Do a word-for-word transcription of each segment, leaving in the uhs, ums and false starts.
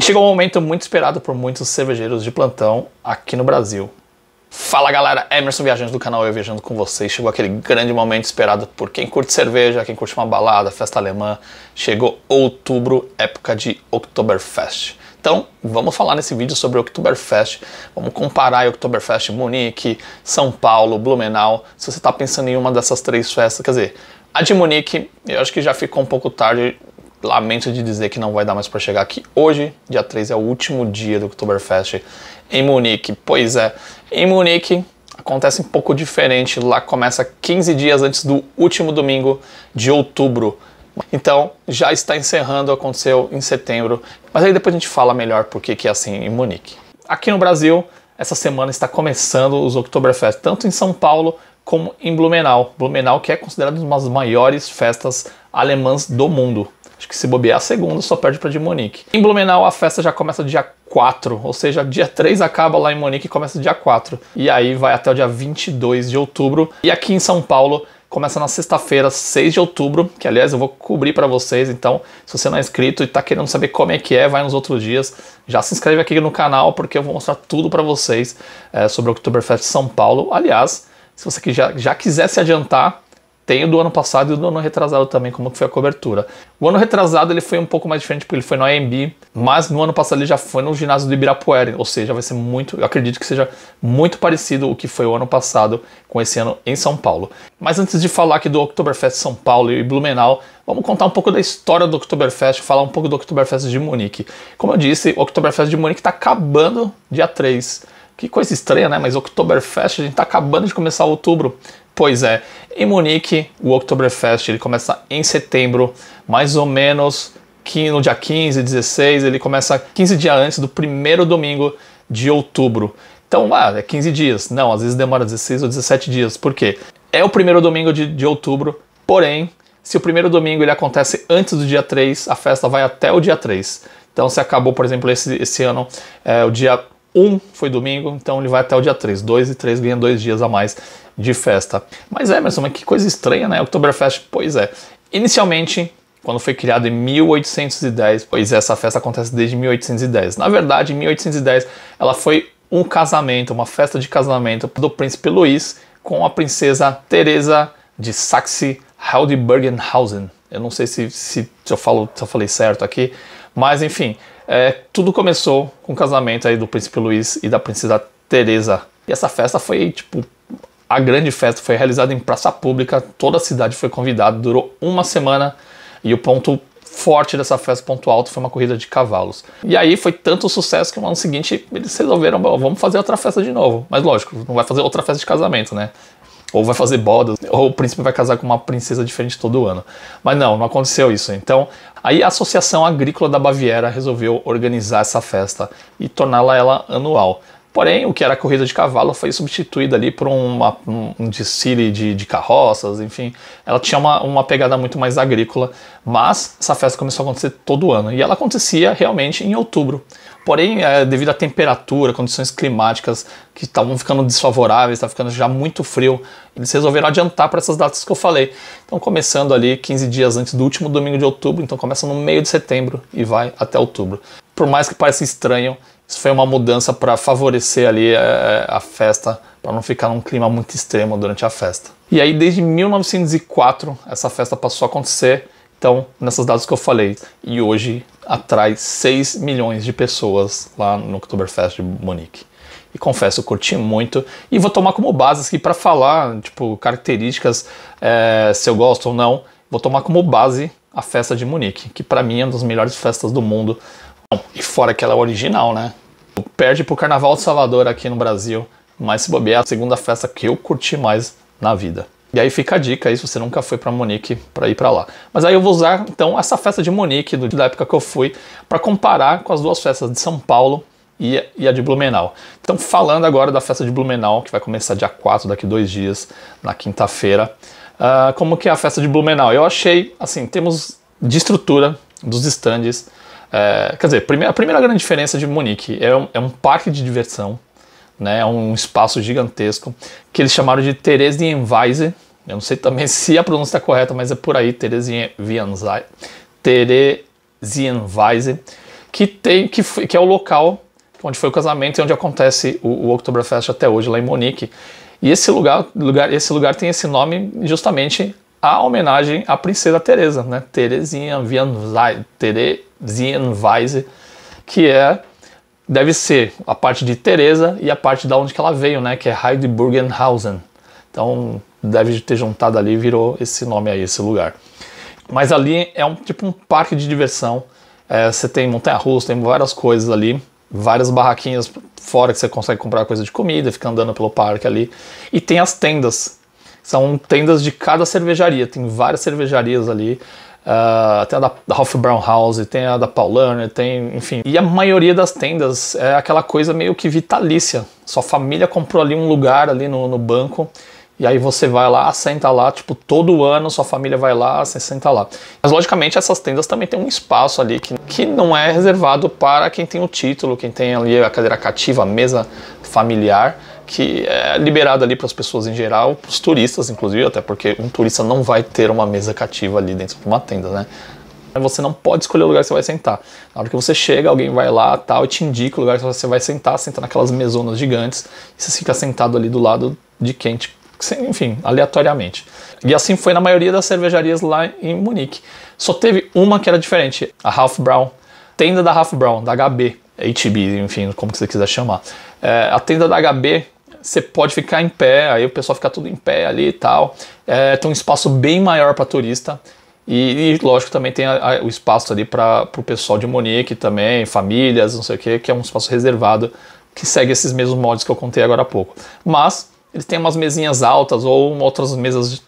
Chegou um momento muito esperado por muitos cervejeiros de plantão aqui no Brasil. Fala galera, Emerson viajando do canal Eu Viajando Com Vocês. Chegou aquele grande momento esperado por quem curte cerveja, quem curte uma balada, festa alemã. Chegou outubro, época de Oktoberfest. Então, vamos falar nesse vídeo sobre Oktoberfest. Vamos comparar Oktoberfest Munique, São Paulo, Blumenau. Se você está pensando em uma dessas três festas, quer dizer, a de Munique, eu acho que já ficou um pouco tarde. Lamento de dizer que não vai dar mais para chegar aqui. Hoje, dia três, é o último dia do Oktoberfest em Munique. Pois é, em Munique acontece um pouco diferente. Lá começa quinze dias antes do último domingo de outubro. Então, já está encerrando, aconteceu em setembro, mas aí depois a gente fala melhor porque que é assim em Munique. Aqui no Brasil, essa semana está começando os Oktoberfest, tanto em São Paulo como em Blumenau. Blumenau que é considerado uma das maiores festas alemãs do mundo. Acho que se bobear a segunda, só perde para de Munique. Em Blumenau, a festa já começa dia quatro, ou seja, dia três acaba lá em Munique e começa dia quatro. E aí vai até o dia vinte e dois de outubro. E aqui em São Paulo, começa na sexta-feira, seis de outubro, que aliás eu vou cobrir para vocês, então se você não é inscrito e tá querendo saber como é que é, vai nos outros dias, já se inscreve aqui no canal porque eu vou mostrar tudo para vocês é, sobre o Oktoberfest São Paulo. Aliás, se você já, já quiser se adiantar, tem o do ano passado e o do ano retrasado também, como que foi a cobertura. O ano retrasado ele foi um pouco mais diferente porque ele foi no Anhembi, mas no ano passado ele já foi no ginásio do Ibirapuera, ou seja, vai ser muito, eu acredito que seja muito parecido o que foi o ano passado com esse ano em São Paulo. Mas antes de falar aqui do Oktoberfest São Paulo e Blumenau, vamos contar um pouco da história do Oktoberfest, falar um pouco do Oktoberfest de Munique. Como eu disse, o Oktoberfest de Munique está acabando dia três. Que coisa estranha, né? Mas Oktoberfest, a gente tá acabando de começar outubro. Pois é, em Munique, o Oktoberfest ele começa em setembro, mais ou menos no dia quinze, dezesseis, ele começa quinze dias antes do primeiro domingo de outubro. Então, ah, é quinze dias. Não, às vezes demora dezesseis ou dezessete dias. Por quê? É o primeiro domingo de, de outubro, porém, se o primeiro domingo ele acontece antes do dia três, a festa vai até o dia três. Então, se acabou, por exemplo, esse, esse ano, é, o dia um foi domingo, então ele vai até o dia três. dois e três ganham dois dias a mais de festa. Mas é, Emerson, mas que coisa estranha, né? Oktoberfest, pois é. Inicialmente, quando foi criado em mil oitocentos e dez, pois é, essa festa acontece desde mil oitocentos e dez. Na verdade, em mil oitocentos e dez, ela foi um casamento, uma festa de casamento do príncipe Luís com a princesa Tereza de Saxe-Hildburghausen. Eu não sei se, se, se, eu falo, se eu falei certo aqui, mas enfim... É, tudo começou com o casamento aí do príncipe Luís e da princesa Tereza. E essa festa foi, tipo, a grande festa, foi realizada em praça pública, toda a cidade foi convidada, durou uma semana e o ponto forte dessa festa, ponto alto, foi uma corrida de cavalos. E aí foi tanto sucesso que no ano seguinte eles resolveram, vamos fazer outra festa de novo. Mas lógico, não vai fazer outra festa de casamento, né? Ou vai fazer bodas, ou o príncipe vai casar com uma princesa diferente todo ano. Mas não, não aconteceu isso. Então, aí a Associação Agrícola da Baviera resolveu organizar essa festa e torná-la ela anual. Porém, o que era a corrida de cavalo foi substituída ali por uma, um desfile de, de carroças, enfim. Ela tinha uma, uma pegada muito mais agrícola, mas essa festa começou a acontecer todo ano. E ela acontecia realmente em outubro. Porém, é, devido à temperatura, condições climáticas que estavam ficando desfavoráveis, estava ficando já muito frio, eles resolveram adiantar para essas datas que eu falei. Então, começando ali quinze dias antes do último domingo de outubro, então começa no meio de setembro e vai até outubro. Por mais que pareça estranho, isso foi uma mudança para favorecer ali é, a festa, para não ficar num clima muito extremo durante a festa. E aí, desde mil novecentos e quatro, essa festa passou a acontecer, então, nessas datas que eu falei. E hoje atrai seis milhões de pessoas lá no Oktoberfest de Munique. E confesso, eu curti muito. E vou tomar como base aqui para falar, tipo, características, é, se eu gosto ou não. Vou tomar como base a festa de Munique, que para mim é uma das melhores festas do mundo. Bom, e fora que ela é original, né? Perde pro Carnaval de Salvador aqui no Brasil, mas se bobear, é a segunda festa que eu curti mais na vida. E aí fica a dica aí, se você nunca foi para Munique, para ir para lá. Mas aí eu vou usar, então, essa festa de Munique, do, da época que eu fui, para comparar com as duas festas de São Paulo e, e a de Blumenau. Então, falando agora da festa de Blumenau, que vai começar dia quatro, daqui dois dias, na quinta-feira. Uh, como que é a festa de Blumenau? Eu achei, assim, temos de estrutura dos estandes. É, quer dizer, a primeira grande diferença de Munique é um, é um parque de diversão, né, é um espaço gigantesco, que eles chamaram de Theresienwiese, eu não sei também se a pronúncia está correta, mas é por aí, Theresienwiese, que, tem, que, que é o local onde foi o casamento e onde acontece o, o Oktoberfest até hoje, lá em Munique. E esse lugar, lugar, esse lugar tem esse nome justamente a homenagem à princesa Tereza, né? Theresienwiese, que é, deve ser a parte de Tereza e a parte da onde que ela veio, né? Que é Hildburghausen. Então deve ter juntado ali, virou esse nome aí, esse lugar. Mas ali é um tipo um parque de diversão. É, você tem montanha-russa, tem várias coisas ali. Várias barraquinhas fora que você consegue comprar coisa de comida, fica andando pelo parque ali. E tem as tendas. São tendas de cada cervejaria. Tem várias cervejarias ali. Uh, tem a da Hofbräuhaus, tem a da Paulaner, tem... Enfim. E a maioria das tendas é aquela coisa meio que vitalícia. Sua família comprou ali um lugar ali no, no banco. E aí você vai lá, senta lá. Tipo, todo ano sua família vai lá, você senta lá. Mas logicamente essas tendas também tem um espaço ali que... que não é reservado para quem tem o título, quem tem ali a cadeira cativa, a mesa familiar, que é liberado ali para as pessoas em geral, para os turistas inclusive, até porque um turista não vai ter uma mesa cativa ali dentro de uma tenda, né? Você não pode escolher o lugar que você vai sentar. Na hora que você chega, alguém vai lá tal, e te indica o lugar que você vai sentar, senta naquelas mesonas gigantes, e você fica sentado ali do lado de quem, enfim, aleatoriamente. E assim foi na maioria das cervejarias lá em Munique. Só teve uma que era diferente, a Hofbräu, tenda da Hofbräu, da H B, H B, enfim, como que você quiser chamar. É, a tenda da H B, você pode ficar em pé, aí o pessoal fica tudo em pé ali e tal. É, tem um espaço bem maior para turista e, e, lógico, também tem a, a, o espaço ali para o pessoal de Munique também, famílias, não sei o que, que é um espaço reservado que segue esses mesmos moldes que eu contei agora há pouco. Mas eles têm umas mesinhas altas ou outras mesas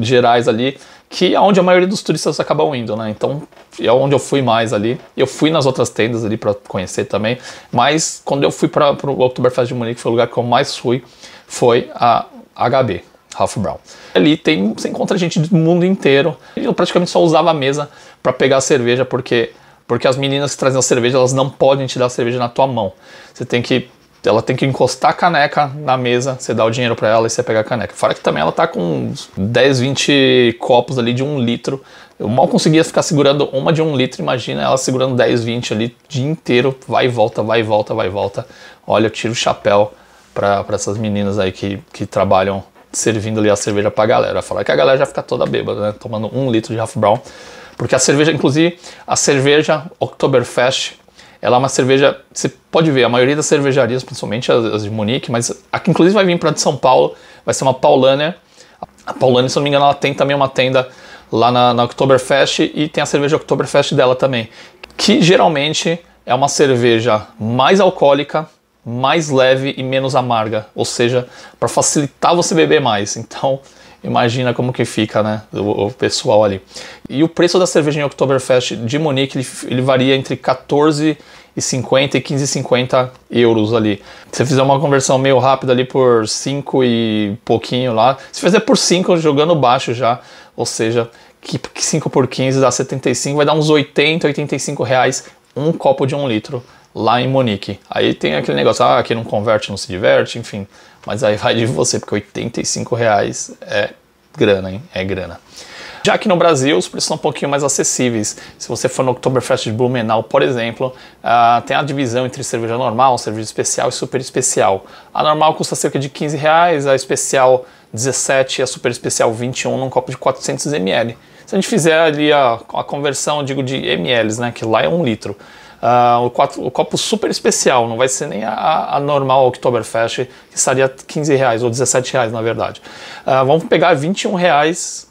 gerais ali, que é onde a maioria dos turistas acabam indo, né? Então é onde eu fui mais ali. Eu fui nas outras tendas ali para conhecer também, mas quando eu fui para o Oktoberfest de Munique, foi o lugar que eu mais fui, foi a H B, Hofbräu. Ali tem, você encontra gente do mundo inteiro. Eu praticamente só usava a mesa para pegar a cerveja, porque, porque as meninas que trazem a cerveja, elas não podem te dar a cerveja na tua mão. Você tem que... Ela tem que encostar a caneca na mesa, você dá o dinheiro para ela e você pega a caneca. Fora que também ela tá com uns dez, vinte copos ali de um litro. Eu mal conseguia ficar segurando uma de um litro, imagina ela segurando dez, vinte ali o dia inteiro. Vai e volta, vai e volta, vai e volta. Olha, eu tiro o chapéu para essas meninas aí que, que trabalham servindo ali a cerveja pra galera. Fora que a galera já fica toda bêbada, né? Tomando um litro de Hofbräu. Porque a cerveja, inclusive, a cerveja Oktoberfest... Ela é uma cerveja, você pode ver, a maioria das cervejarias, principalmente as de Munique, mas aqui inclusive vai vir para de São Paulo, vai ser uma Paulaner. A Paulaner, se não me engano, ela tem também uma tenda lá na, na Oktoberfest e tem a cerveja Oktoberfest dela também, que geralmente é uma cerveja mais alcoólica, mais leve e menos amarga, ou seja, para facilitar você beber mais. Então, imagina como que fica, né, o, o pessoal ali. E o preço da cerveja em Oktoberfest de Munique, ele, ele varia entre quatorze e cinquenta e quinze e cinquenta euros ali. Se você fizer uma conversão meio rápida ali por cinco e pouquinho lá, se fizer por cinco, jogando baixo já, ou seja, que cinco por quinze dá setenta e cinco, vai dar uns oitenta, oitenta e cinco reais um copo de um litro lá em Munique. Aí tem aquele negócio, ah, quem não converte não se diverte, enfim... Mas aí vai de você, porque oitenta e cinco reais é grana, hein? É grana. Já que no Brasil os preços são um pouquinho mais acessíveis. Se você for no Oktoberfest de Blumenau, por exemplo, uh, tem a divisão entre cerveja normal, cerveja especial e super especial. A normal custa cerca de quinze reais, a especial dezessete e a super especial vinte e um num copo de quatrocentos mililitros. Se a gente fizer ali a, a conversão, digo, de ml, né? Que lá é um litro. Uh, o, quatro, o copo super especial, não vai ser nem a, a normal Oktoberfest, que estaria quinze reais, ou dezessete reais na verdade. Uh, vamos pegar vinte e um reais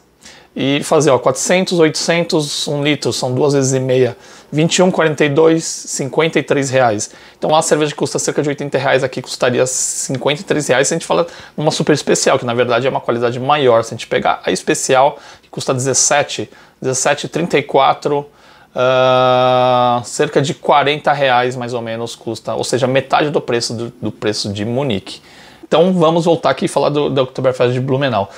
e fazer, ó, quatrocentos, oitocentos, um litro, são duas vezes e meia, vinte e um, quarenta e dois, cinquenta e três reais. Então a cerveja que custa cerca de oitenta reais aqui custaria cinquenta e três reais se a gente fala uma super especial, que na verdade é uma qualidade maior. Se a gente pegar a especial, que custa dezessete, dezessete, trinta e quatro... Uh, cerca de quarenta reais mais ou menos custa, ou seja, metade do preço do, do preço de Munique. Então vamos voltar aqui e falar do, do Oktoberfest de Blumenau.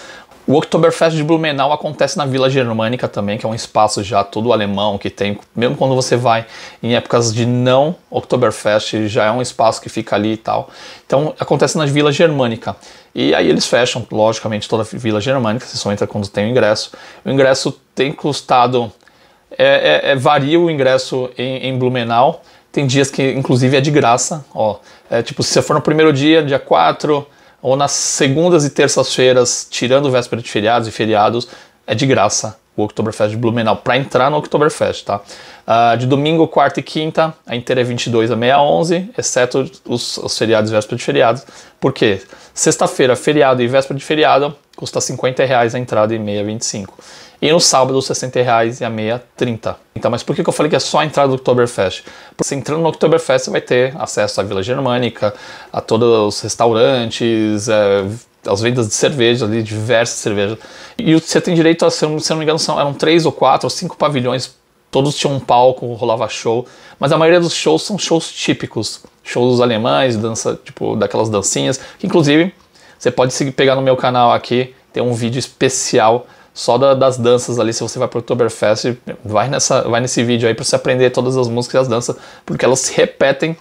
O Oktoberfest de Blumenau acontece na Vila Germânica também, que é um espaço já todo alemão que tem, mesmo quando você vai em épocas de não Oktoberfest, já é um espaço que fica ali e tal. Então acontece na Vila Germânica. E aí eles fecham, logicamente, toda a Vila Germânica, você só entra quando tem o ingresso. O ingresso tem custado... É, é, é, varia o ingresso em, em Blumenau, Tem dias que, inclusive, é de graça. Ó, é, tipo, se você for no primeiro dia, dia quatro, ou nas segundas e terças-feiras, tirando véspera de feriados e feriados, é de graça o Oktoberfest de Blumenau, para entrar no Oktoberfest, tá? Uh, de domingo, quarta e quinta, a inteira é vinte e dois a meia onze, exceto os, os feriados e véspera de feriados. Por quê? Sexta-feira, feriado e véspera de feriado, custa cinquenta reais a entrada e meia vinte e cinco. E no sábado, sessenta reais e a meia, trinta. Então, mas por que eu falei que é só a entrada do Oktoberfest? Porque você entrando no Oktoberfest, você vai ter acesso à Vila Germânica, a todos os restaurantes, é, as vendas de cerveja, ali, diversas cervejas. E você tem direito a, se eu não me engano, são, eram três ou quatro ou cinco pavilhões, todos tinham um palco, rolava show. Mas a maioria dos shows são shows típicos, shows alemães, dança, tipo, daquelas dancinhas, que inclusive, você pode seguir, pegar no meu canal aqui, tem um vídeo especial só da, das danças ali. Se você vai para o Oktoberfest, vai, nessa, vai nesse vídeo aí para você aprender todas as músicas e as danças, porque elas se repetem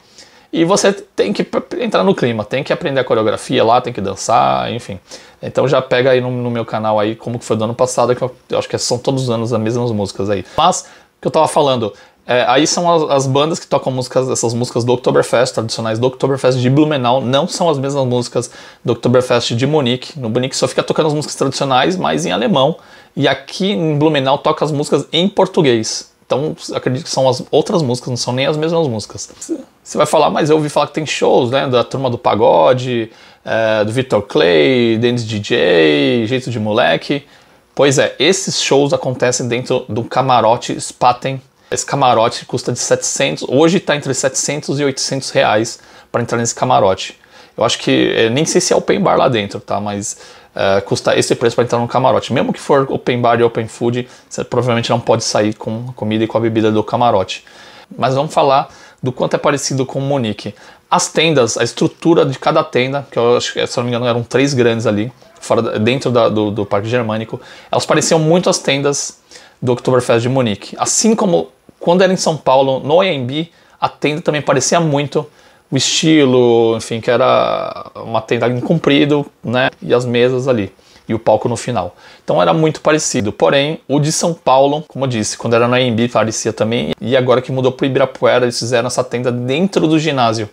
e você tem que entrar no clima, tem que aprender a coreografia lá, tem que dançar, enfim. Então já pega aí no, no meu canal aí como que foi do ano passado, que eu, eu acho que são todos os anos as mesmas músicas aí. Mas, o que eu tava falando, é, aí são as, as bandas que tocam músicas, essas músicas do Oktoberfest, tradicionais do Oktoberfest de Blumenau, não são as mesmas músicas do Oktoberfest de Munique. No Munique só fica tocando as músicas tradicionais, mas em alemão. E aqui em Blumenau toca as músicas em português. Então acredito que são as outras músicas, não são nem as mesmas músicas. Você vai falar, mas eu ouvi falar que tem shows, né, da Turma do Pagode, é, do Vitor Kley, Dennis D J, Jeito de Moleque. Pois é, esses shows acontecem dentro do camarote Spaten. Esse camarote custa de setecentos, hoje está entre setecentos e oitocentos reais para entrar nesse camarote. Eu acho que, nem sei se é open bar lá dentro, tá? Mas uh, custa esse preço para entrar no camarote. Mesmo que for open bar e open food, você provavelmente não pode sair com a comida e com a bebida do camarote. Mas vamos falar do quanto é parecido com o Munique. As tendas, a estrutura de cada tenda, que eu acho que, se não me engano, eram três grandes ali, fora, dentro da, do, do Parque Germânico, elas pareciam muito as tendas do Oktoberfest de Munique. Assim como quando era em São Paulo, no Anhembi, a tenda também parecia muito o estilo, enfim, que era uma tenda em comprido, né? E as mesas ali, e o palco no final. Então era muito parecido. Porém, o de São Paulo, como eu disse, quando era no Anhembi parecia também, e agora que mudou para o Ibirapuera, eles fizeram essa tenda dentro do ginásio.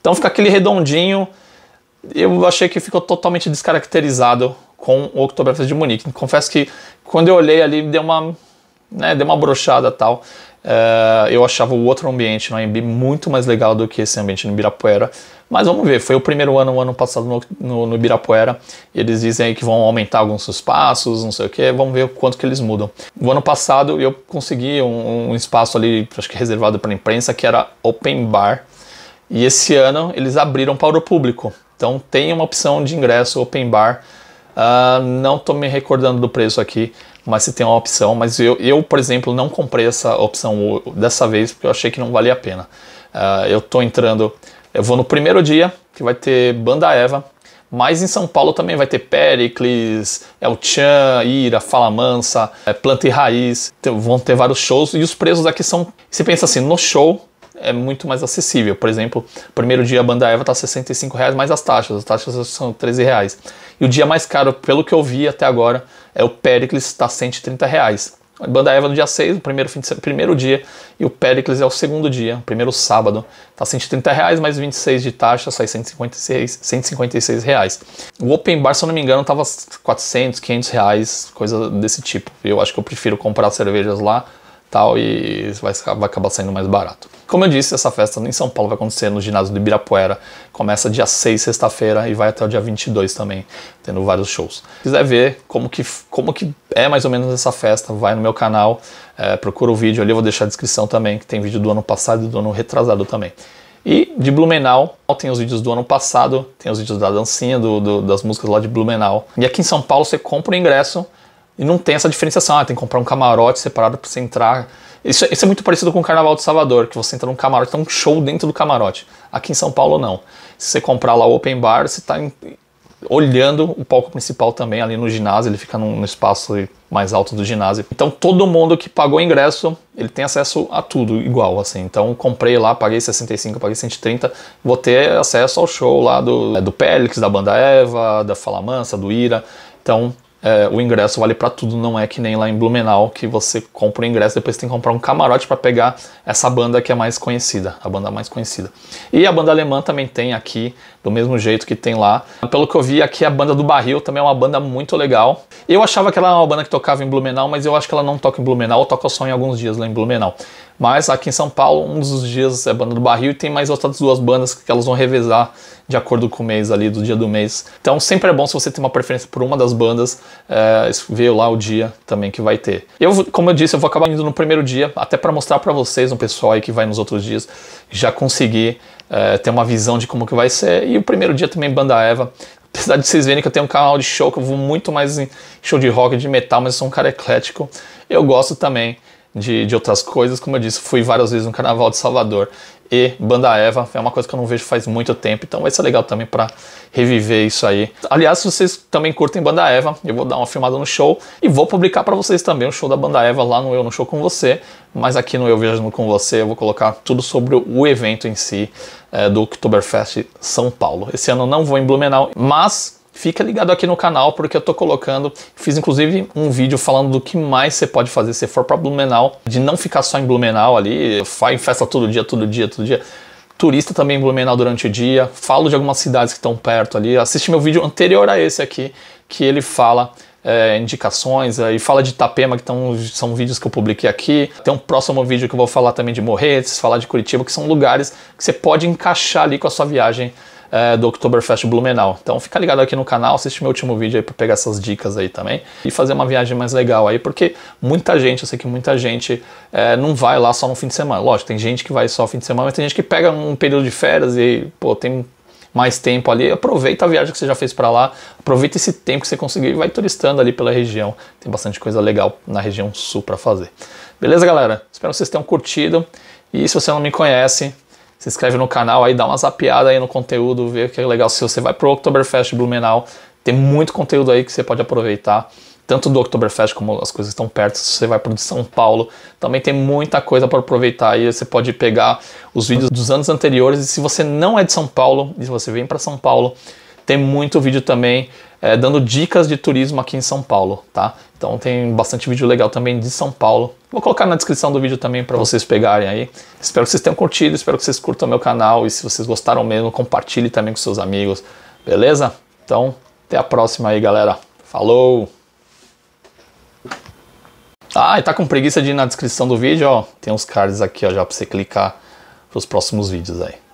Então fica aquele redondinho, eu achei que ficou totalmente descaracterizado com o Oktoberfest de Munique. Confesso que quando eu olhei ali, deu uma, né, deu uma brochada e tal. Uh, eu achava o outro ambiente no Anhembi muito mais legal do que esse ambiente no Ibirapuera. Mas vamos ver, foi o primeiro ano, o ano passado no, no, no Ibirapuera. Eles dizem aí que vão aumentar alguns espaços, não sei o que, vamos ver o quanto que eles mudam. No ano passado eu consegui um, um espaço ali, acho que reservado para a imprensa, que era open bar. E esse ano eles abriram para o público. Então tem uma opção de ingresso open bar. Uh, não estou me recordando do preço aqui, mas se tem uma opção, mas eu, eu, por exemplo, não comprei essa opção dessa vez, porque eu achei que não valia a pena. Uh, eu tô entrando, eu vou no primeiro dia, que vai ter Banda Eva, mas em São Paulo também vai ter Péricles, É o Tchan, Ira, Fala Mansa, é, Planta e Raiz, vão ter vários shows, e os preços aqui são, você pensa assim, no show é muito mais acessível. Por exemplo, primeiro dia a Banda Eva tá sessenta e cinco reais mais as taxas, as taxas são treze reais. E o dia mais caro, pelo que eu vi até agora, é o Péricles, tá cento e trinta reais. A Banda Eva no dia seis, o primeiro, fim de semana, primeiro dia, e o Péricles é o segundo dia, o primeiro sábado. Tá cento e trinta reais, mais vinte e seis de taxa, sai cento e cinquenta e seis reais. O open bar, se eu não me engano, tava quatrocentos, quinhentos reais, coisa desse tipo. Eu acho que eu prefiro comprar cervejas lá, tal, e vai, vai acabar saindo mais barato. Como eu disse, essa festa em São Paulo vai acontecer no ginásio do Ibirapuera. Começa dia seis, sexta-feira, e vai até o dia vinte e dois também, tendo vários shows. Se quiser ver como que, como que é mais ou menos essa festa, vai no meu canal, é, procura o vídeo ali, eu vou deixar a descrição também, que tem vídeo do ano passado e do ano retrasado também. E de Blumenau, tem os vídeos do ano passado, tem os vídeos da dancinha, do, do, das músicas lá de Blumenau. E aqui em São Paulo você compra o ingresso, e não tem essa diferenciação, ah, tem que comprar um camarote separado para você entrar. Isso, isso é muito parecido com o Carnaval de Salvador, que você entra num camarote, tem um show dentro do camarote. Aqui em São Paulo não. Se você comprar lá o open bar, você está olhando o palco principal também ali no ginásio, ele fica num, no espaço mais alto do ginásio. Então todo mundo que pagou o ingresso, ele tem acesso a tudo igual, assim. Então comprei lá, paguei sessenta e cinco, paguei cento e trinta, vou ter acesso ao show lá do, é, do Pélix, da Banda Eva, da Fala Mansa, do Ira. Então é, o ingresso vale pra tudo, não é que nem lá em Blumenau, que você compra o ingresso, depois tem que comprar um camarote pra pegar essa banda que é mais conhecida, a banda mais conhecida. E a banda alemã também tem aqui, do mesmo jeito que tem lá. Pelo que eu vi aqui, a banda do Barril também é uma banda muito legal. Eu achava que ela era uma banda que tocava em Blumenau, mas eu acho que ela não toca em Blumenau, ou toca só em alguns dias lá em Blumenau. Mas aqui em São Paulo, um dos dias é a banda do Barril e tem mais outras duas bandas que elas vão revezar de acordo com o mês ali, do dia do mês. Então sempre é bom se você tem uma preferência por uma das bandas, é, ver lá o dia também que vai ter. Eu, como eu disse, eu vou acabar indo no primeiro dia, até para mostrar para vocês, um pessoal aí que vai nos outros dias, já conseguir é, ter uma visão de como que vai ser. E o primeiro dia também Banda Eva. Apesar de vocês verem que eu tenho um canal de show, que eu vou muito mais em show de rock, de metal, mas eu sou um cara eclético. Eu gosto também De, de outras coisas, como eu disse, fui várias vezes no Carnaval de Salvador, e Banda Eva é uma coisa que eu não vejo faz muito tempo, então vai ser legal também para reviver isso aí. Aliás, se vocês também curtem Banda Eva, eu vou dar uma filmada no show e vou publicar para vocês também o show da Banda Eva lá no Eu No Show Com Você, mas aqui no Eu Viajando Com Você eu vou colocar tudo sobre o evento em si, é, do Oktoberfest São Paulo. Esse ano eu não vou em Blumenau, mas fica ligado aqui no canal, porque eu tô colocando, fiz inclusive um vídeo falando do que mais você pode fazer se for para Blumenau, de não ficar só em Blumenau ali, faz festa todo dia, todo dia, todo dia. Turista também em Blumenau durante o dia, falo de algumas cidades que estão perto ali, assiste meu vídeo anterior a esse aqui, que ele fala é, indicações, aí fala de Itapema, que tão, são vídeos que eu publiquei aqui. Tem um próximo vídeo que eu vou falar também de Morretes, falar de Curitiba, que são lugares que você pode encaixar ali com a sua viagem do Oktoberfest Blumenau. Então fica ligado aqui no canal, assiste meu último vídeo aí para pegar essas dicas aí também e fazer uma viagem mais legal aí, porque muita gente, eu sei que muita gente é, não vai lá só no fim de semana. Lógico, tem gente que vai só no fim de semana, mas tem gente que pega um período de férias e, pô, tem mais tempo ali, aproveita a viagem que você já fez para lá, aproveita esse tempo que você conseguiu e vai turistando ali pela região. Tem bastante coisa legal na região sul para fazer. Beleza, galera? Espero que vocês tenham curtido e se você não me conhece, se inscreve no canal aí, dá uma zapiada aí no conteúdo, vê o que é legal. Se você vai pro Oktoberfest Blumenau, tem muito conteúdo aí que você pode aproveitar, tanto do Oktoberfest como as coisas que estão perto. Se você vai pro de São Paulo, também tem muita coisa para aproveitar aí. Você pode pegar os vídeos dos anos anteriores, e se você não é de São Paulo, e se você vem para São Paulo, tem muito vídeo também é, dando dicas de turismo aqui em São Paulo, tá? Então tem bastante vídeo legal também de São Paulo. Vou colocar na descrição do vídeo também para vocês pegarem aí. Espero que vocês tenham curtido, espero que vocês curtam o meu canal. E se vocês gostaram mesmo, compartilhe também com seus amigos, beleza? Então, até a próxima aí, galera. Falou! Ah, e tá com preguiça de ir na descrição do vídeo, ó. Tem uns cards aqui, ó, já para você clicar para os próximos vídeos aí.